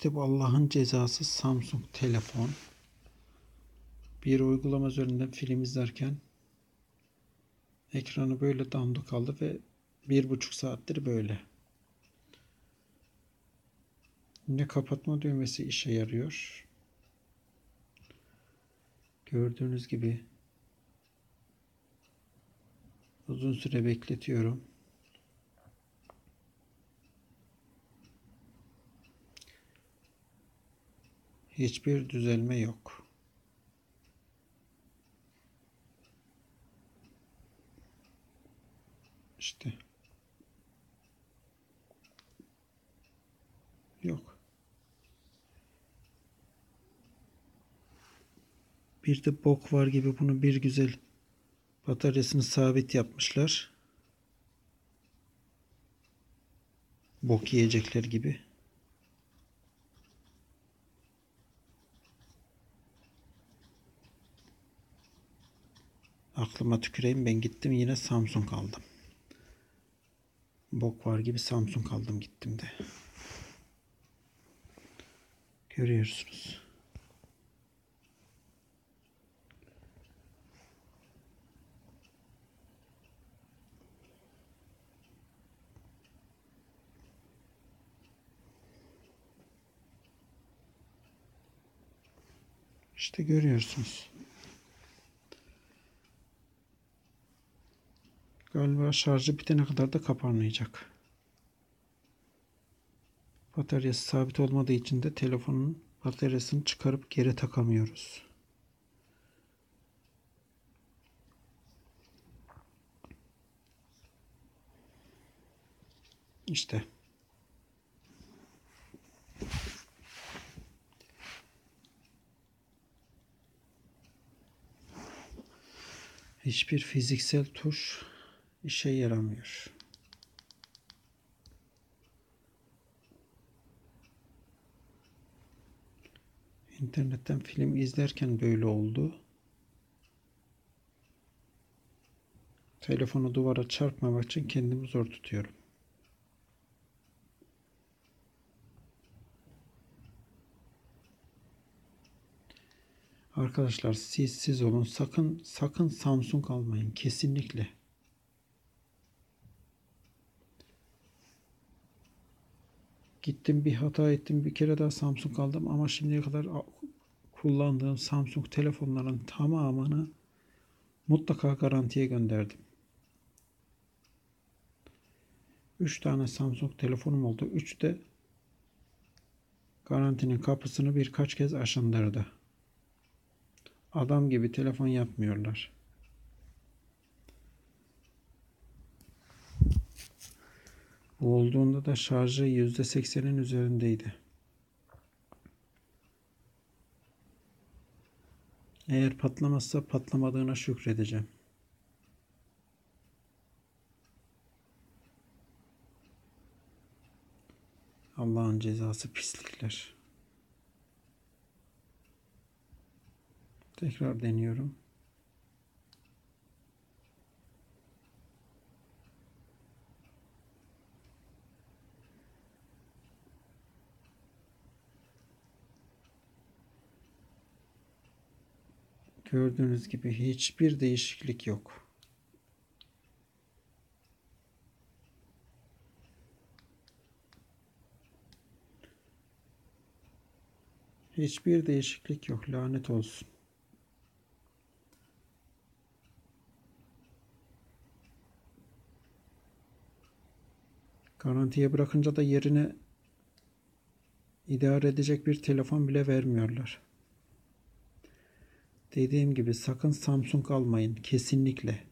İşte bu Allah'ın cezası Samsung telefon. Bir uygulama üzerinden film izlerken ekranı böyle damda kaldı ve 1,5 saattir böyle. Ne kapatma düğmesi işe yarıyor. Gördüğünüz gibi uzun süre bekletiyorum. Hiçbir düzelme yok. İşte. Yok. Bir de bok var gibi bunu bir güzel bataryasını sabit yapmışlar. Bok yiyecekler gibi. Aklıma tüküreyim, ben gittim yine Samsung aldım. Bok var gibi Samsung aldım gittim de. Görüyorsunuz. İşte görüyorsunuz. Galiba şarjı bitene kadar da kapanmayacak. Bataryası sabit olmadığı için de telefonun bataryasını çıkarıp geri takamıyoruz. İşte. Hiçbir fiziksel tuş işe yaramıyor. İnternetten film izlerken böyle oldu. Telefonu duvara çarpmamak için kendimi zor tutuyorum. Arkadaşlar siz olun. Sakın Samsung almayın. Kesinlikle. Gittim bir hata ettim. Bir kere daha Samsung aldım ama şimdiye kadar kullandığım Samsung telefonların tamamını mutlaka garantiye gönderdim. 3 tane Samsung telefonum oldu. 3 de garantinin kapısını birkaç kez aşındırdı. Adam gibi telefon yapmıyorlar. Bu olduğunda da şarjı %80'in üzerindeydi. Eğer patlamazsa patlamadığına şükredeceğim. Allah'ın cezası pislikler. Tekrar deniyorum. Gördüğünüz gibi hiçbir değişiklik yok. Hiçbir değişiklik yok. Lanet olsun. Garantiye bırakınca da yerine idare edecek bir telefon bile vermiyorlar. Dediğim gibi sakın Samsung almayın kesinlikle.